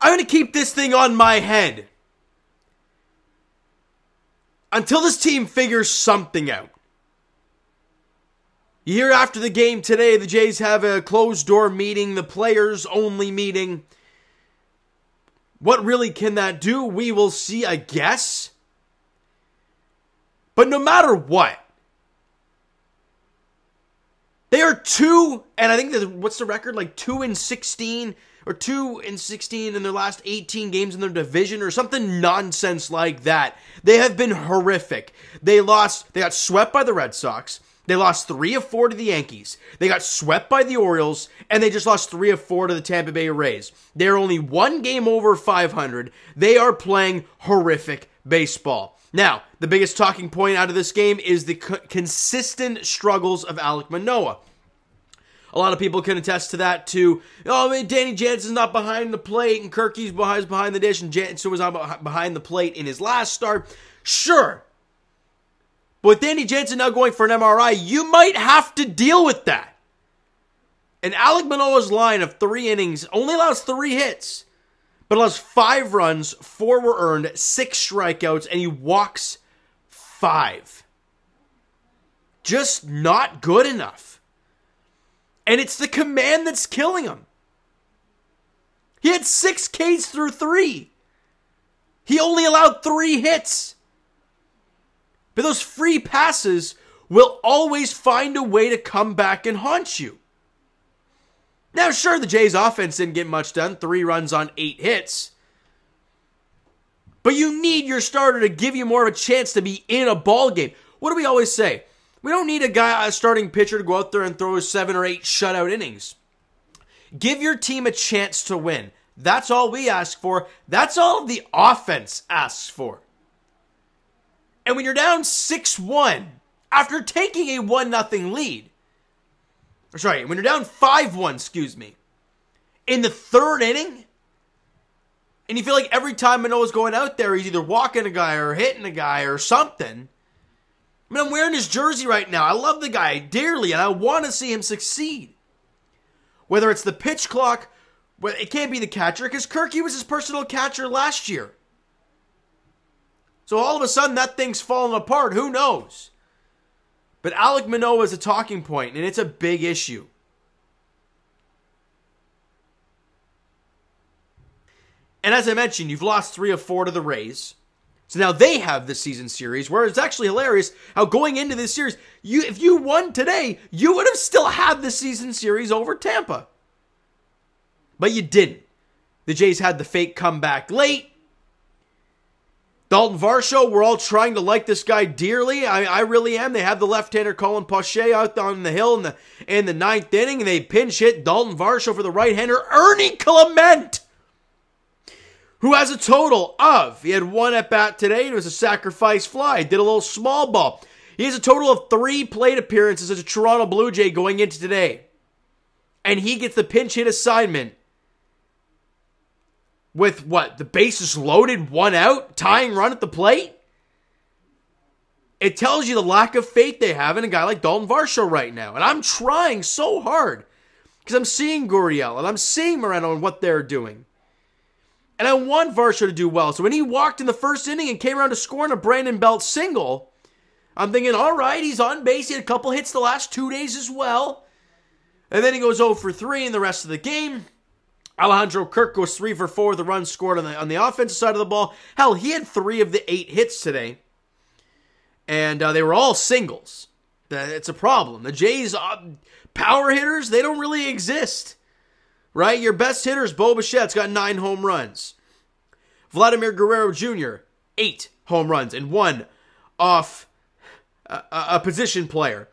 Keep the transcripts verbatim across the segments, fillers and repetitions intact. I'm going to keep this thing on my head until this team figures something out. You hear after the game today, the Jays have a closed-door meeting, the players-only meeting. What really can that do? We will see, I guess. But no matter what, they are two, and I think, the, what's the record? Like two and sixteen, or two and sixteen in their last eighteen games in their division, or something nonsense like that. They have been horrific. They lost, they got swept by the Red Sox. They lost three of four to the Yankees. They got swept by the Orioles, and they just lost three of four to the Tampa Bay Rays. They're only one game over five hundred. They are playing horrific baseball. Now, the biggest talking point out of this game is the co- consistent struggles of Alec Manoah. A lot of people can attest to that, too. Oh, man, Danny Jansen's not behind the plate, and Kirky's behind, behind the dish, and Jansen was not behind the plate in his last start. Sure. But with Danny Jansen now going for an M R I, you might have to deal with that. And Alec Manoah's line of three innings only allows three hits, but allows five runs, four were earned, six strikeouts, and he walks five. Just not good enough. And it's the command that's killing him. He had six Ks through three. He only allowed three hits. But those free passes will always find a way to come back and haunt you. Now, sure, the Jays' offense didn't get much done. Three runs on eight hits. But you need your starter to give you more of a chance to be in a ball game. What do we always say? We don't need a guy, a starting pitcher, to go out there and throw seven or eight shutout innings. Give your team a chance to win. That's all we ask for. That's all the offense asks for. And when you're down six one, after taking a one nothing lead, or sorry, when you're down five one, excuse me, in the third inning, and you feel like every time Manoah's going out there, he's either walking a guy or hitting a guy or something. I mean, I'm wearing his jersey right now. I love the guy dearly, and I want to see him succeed. Whether it's the pitch clock, it can't be the catcher, because Kirky was his personal catcher last year. So all of a sudden, that thing's falling apart. Who knows? But Alec Manoah is a talking point, and it's a big issue. And as I mentioned, you've lost three of four to the Rays. So now they have this season series, where it's actually hilarious how going into this series, you if you won today, you would have still had the season series over Tampa. But you didn't. The Jays had the fake comeback late. Dalton Varsho, we're all trying to like this guy dearly. I, I really am. They have the left-hander Colin Poche out on the hill in the, in the ninth inning. And they pinch hit Dalton Varsho for the right-hander Ernie Clement, who has a total of, he had one at-bat today. It was a sacrifice fly. Did a little small ball. He has a total of three plate appearances as a Toronto Blue Jay going into today. And he gets the pinch hit assignment. With what? The bases loaded, one out, tying run at the plate? It tells you the lack of faith they have in a guy like Dalton Varsho right now. And I'm trying so hard because I'm seeing Gurriel and I'm seeing Moreno and what they're doing. And I want Varsho to do well. So when he walked in the first inning and came around to score on a Brandon Belt single, I'm thinking, all right, he's on base. He had a couple hits the last two days as well. And then he goes oh for three in the rest of the game. Alejandro Kirk goes three for four with a run scored on the, on the offensive side of the ball. Hell, he had three of the eight hits today. And uh, they were all singles. It's a problem. The Jays, uh, power hitters, they don't really exist. Right? Your best hitters, Bo Bichette's got nine home runs. Vladimir Guerrero Junior, eight home runs and one off a, a position player.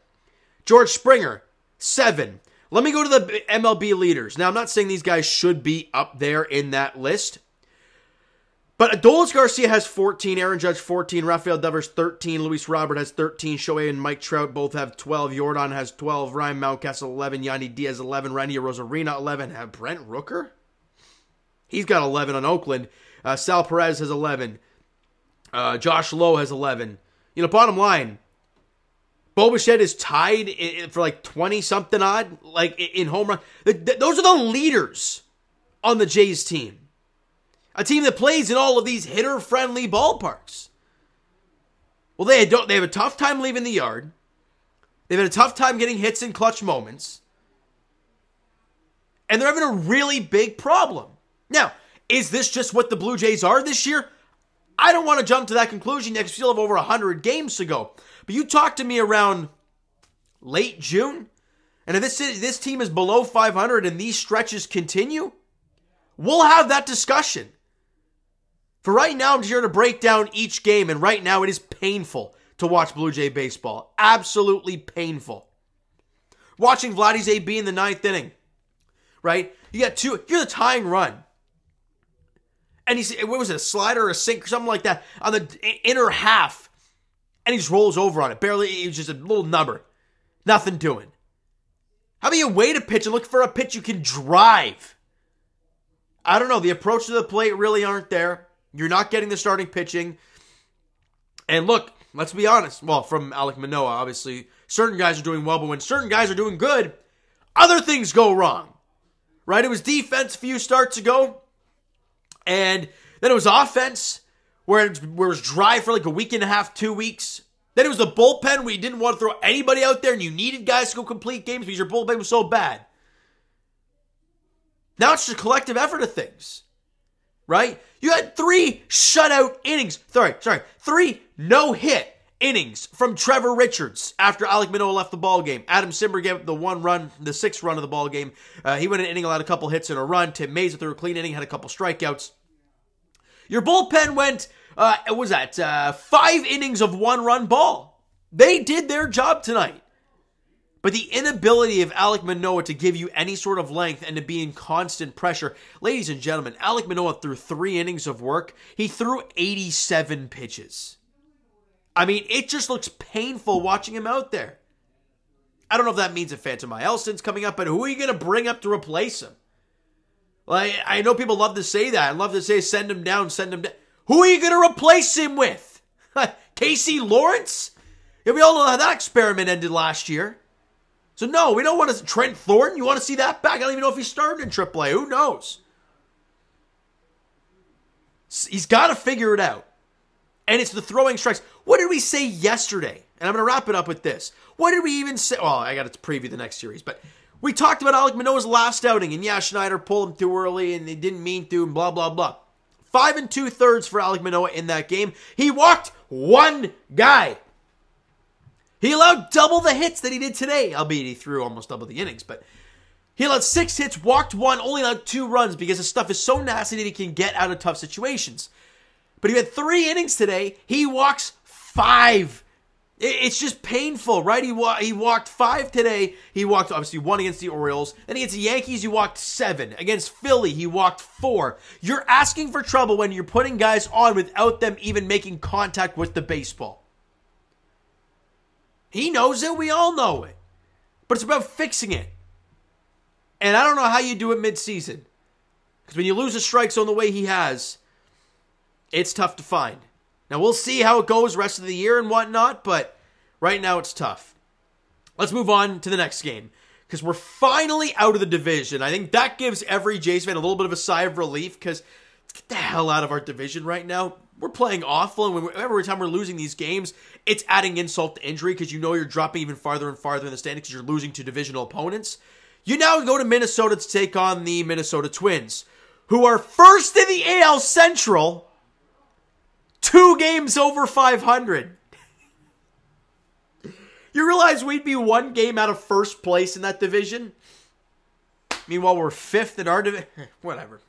George Springer, seven. Let me go to the M L B leaders. Now, I'm not saying these guys should be up there in that list. But Adolis Garcia has fourteen, Aaron Judge fourteen, Rafael Devers thirteen, Luis Robert has thirteen, Shohei and Mike Trout both have twelve, Yordan has twelve, Ryan Mountcastle eleven, Yandy Diaz eleven, Randy Rosarina eleven, have Brent Rooker? He's got eleven on Oakland. Uh, Sal Perez has eleven. Uh, Josh Lowe has eleven. You know, bottom line, Bo Bichette is tied for like twenty-something odd, like in home run. Those are the leaders on the Jays team. A team that plays in all of these hitter-friendly ballparks. Well, they don't. They have a tough time leaving the yard. They've had a tough time getting hits in clutch moments. And they're having a really big problem. Now, is this just what the Blue Jays are this year? I don't want to jump to that conclusion yet because we still have over one hundred games to go. But you talked to me around late June, and if this, this team is below five hundred and these stretches continue, we'll have that discussion. For right now, I'm here to break down each game, and right now it is painful to watch Blue Jay baseball. Absolutely painful. Watching Vladdy's A B in the ninth inning, right? You got two, you're the tying run. And he's, what was it, a slider or a sink or something like that on the inner half. And he just rolls over on it. Barely, it was just a little number. Nothing doing. How about you wait a pitch and look for a pitch you can drive? I don't know. The approach to the plate really aren't there. You're not getting the starting pitching. And look, let's be honest. Well, from Alec Manoah, obviously, certain guys are doing well, but when certain guys are doing good, other things go wrong. Right? It was defense a few starts ago. And then it was offense, where it, where it was dry for like a week and a half, two weeks. Then it was the bullpen where you didn't want to throw anybody out there and you needed guys to go complete games because your bullpen was so bad. Now it's just a collective effort of things, right? You had three shutout innings. Sorry, sorry. Three no-hit innings from Trevor Richards after Alec Manoah left the ballgame. Adam Cimber gave up the one run, the sixth run of the ballgame. Uh, he went an inning, allowed a couple hits and a run. Tim Mayza threw a clean inning, had a couple strikeouts. Your bullpen went, uh, what was that, uh, five innings of one-run ball. They did their job tonight. But the inability of Alec Manoah to give you any sort of length and to be in constant pressure. Ladies and gentlemen, Alec Manoah threw three innings of work. He threw eighty-seven pitches. I mean, it just looks painful watching him out there. I don't know if that means that Phantom Ielson's coming up, but who are you going to bring up to replace him? Like, I know people love to say that. I love to say, send him down, send him down. Who are you going to replace him with? Casey Lawrence? Yeah, we all know how that experiment ended last year. So, no, we don't want to... Trent Thornton, you want to see that back? I don't even know if he started in triple A. Who knows? He's got to figure it out. And it's the throwing strikes. What did we say yesterday? And I'm going to wrap it up with this. What did we even say? Well, I got to preview the next series, but... We talked about Alec Manoah's last outing, and yeah, Schneider pulled him too early, and they didn't mean to, and blah, blah, blah. Five and two-thirds for Alec Manoah in that game. He walked one guy. He allowed double the hits that he did today, albeit he threw almost double the innings, but he allowed six hits, walked one, only allowed two runs because his stuff is so nasty that he can get out of tough situations. But he had three innings today. He walks five. It's just painful, right? He wa he walked five today. He walked, obviously, one against the Orioles. Then against the Yankees, he walked seven. Against Philly, he walked four. You're asking for trouble when you're putting guys on without them even making contact with the baseball. He knows it. We all know it. But it's about fixing it. And I don't know how you do it midseason. Because when you lose a strike zone the way he has, it's tough to find. Now, we'll see how it goes rest of the year and whatnot, but right now it's tough. Let's move on to the next game because we're finally out of the division. I think that gives every Jays fan a little bit of a sigh of relief because let's get the hell out of our division right now. We're playing awful, and every time we're losing these games, it's adding insult to injury because you know you're dropping even farther and farther in the standings because you're losing to divisional opponents. You now go to Minnesota to take on the Minnesota Twins, who are first in the A L Central... Two games over five hundred. You realize we'd be one game out of first place in that division? Meanwhile, we're fifth in our division. Whatever.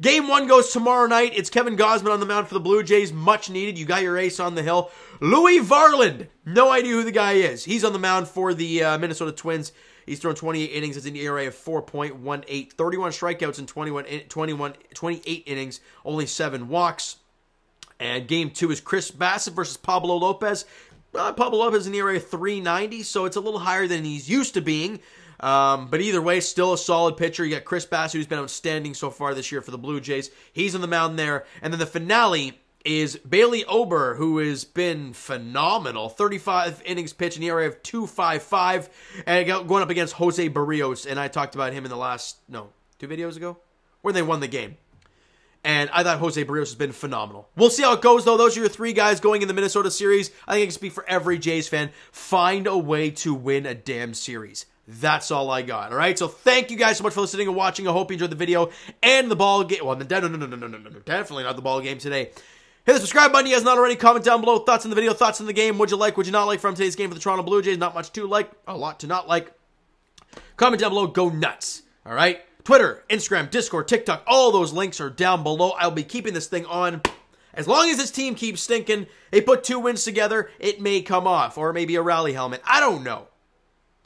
Game one goes tomorrow night. It's Kevin Gausman on the mound for the Blue Jays. Much needed. You got your ace on the hill. Louie Varland. No idea who the guy is. He's on the mound for the uh, Minnesota Twins. He's thrown twenty-eight innings. It's an E R A of four point one eight. thirty-one strikeouts in twenty-one, twenty-one, twenty-eight innings. Only seven walks. And game two is Chris Bassitt versus Pablo Lopez. Uh, Pablo Lopez in the area three ninety, so it's a little higher than he's used to being. Um, but either way, still a solid pitcher. You got Chris Bassitt, who's been outstanding so far this year for the Blue Jays. He's on the mound there. And then the finale is Bailey Ober, who has been phenomenal. thirty-five innings pitched in the area of two fifty-five. And going up against Jose Barrios. And I talked about him in the last, no, two videos ago? When they won the game. And I thought Jose Barrios has been phenomenal. We'll see how it goes, though. Those are your three guys going in the Minnesota series. I think I can speak for every Jays fan. Find a way to win a damn series. That's all I got, all right? So thank you guys so much for listening and watching. I hope you enjoyed the video and the ball game. Well, no, no, no, no, no, no, no, definitely not the ball game today. Hit the subscribe button if you guys not already. Comment down below. Thoughts on the video, thoughts on the game. What'd you like, what'd you not like from today's game for the Toronto Blue Jays? Not much to like, a lot to not like. Comment down below. Go nuts, all right? Twitter, Instagram, Discord, TikTok, all those links are down below. I'll be keeping this thing on. As long as this team keeps stinking, they put two wins together, it may come off, or maybe a rally helmet. I don't know.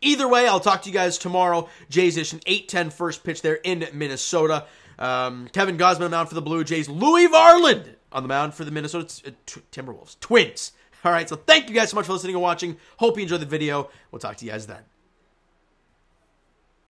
Either way, I'll talk to you guys tomorrow. Jays edition, eight ten first pitch there in Minnesota. Um, Kevin Gausman on the mound for the Blue Jays. Louie Varland on the mound for the Minnesota uh, t Timberwolves. Twins. All right, so thank you guys so much for listening and watching. Hope you enjoyed the video. We'll talk to you guys then.